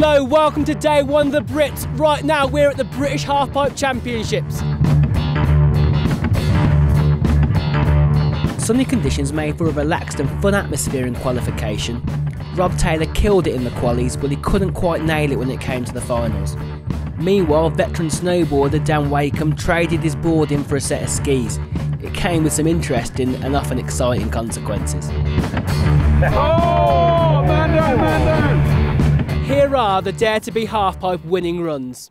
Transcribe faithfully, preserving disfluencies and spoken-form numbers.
Hello, welcome to day one of the Brits. Right now we're at the British Halfpipe Championships. Sunny conditions made for a relaxed and fun atmosphere in qualification. Rob Taylor killed it in the qualies, but he couldn't quite nail it when it came to the finals. Meanwhile, veteran snowboarder Dan Wakeham traded his board in for a set of skis. It came with some interesting and often exciting consequences. Oh, man down, man down. Here are the Dare to be halfpipe winning runs.